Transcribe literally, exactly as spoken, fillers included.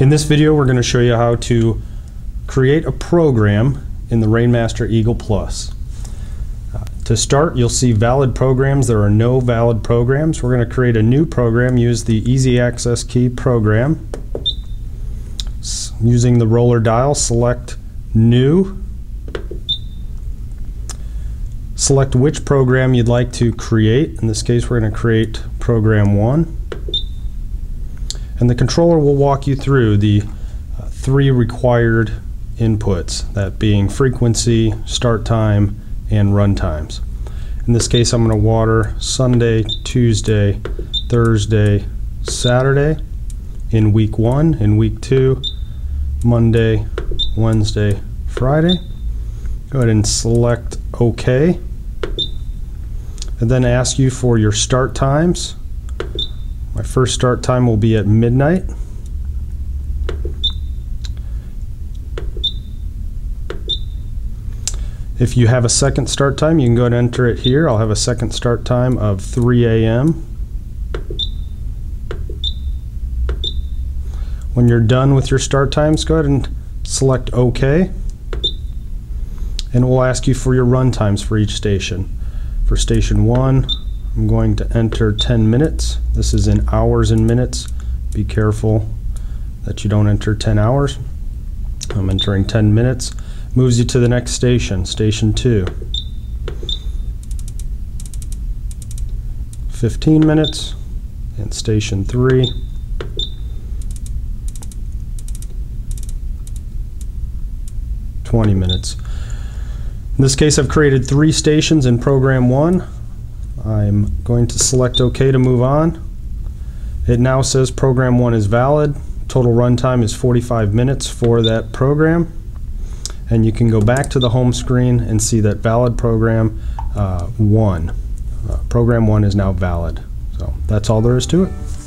In this video, we're going to show you how to create a program in the Rain Master Eagle Plus. Uh, to start, you'll see valid programs. There are no valid programs. We're going to create a new program. Use the easy access key program. S- using the roller dial, select new. Select which program you'd like to create. In this case, we're going to create program one. And the controller will walk you through the uh, three required inputs, that being frequency, start time, and run times. In this case, I'm going to water Sunday, Tuesday, Thursday, Saturday in week one, in week two, Monday, Wednesday, Friday. Go ahead and select OK. And then ask you for your start times. My first start time will be at midnight. If you have a second start time, you can go and enter it here. I'll have a second start time of three A M When you're done with your start times, go ahead and select OK. And it will ask you for your run times for each station. For station one, I'm going to enter ten minutes. This is in hours and minutes. Be careful that you don't enter ten hours. I'm entering ten minutes. Moves you to the next station, station two. fifteen minutes. And station three. twenty minutes. In this case, I've created three stations in program one. I'm going to select OK to move on. It now says program one is valid. Total runtime is forty-five minutes for that program. And you can go back to the home screen and see that valid program uh, one. Uh, program one is now valid. So that's all there is to it.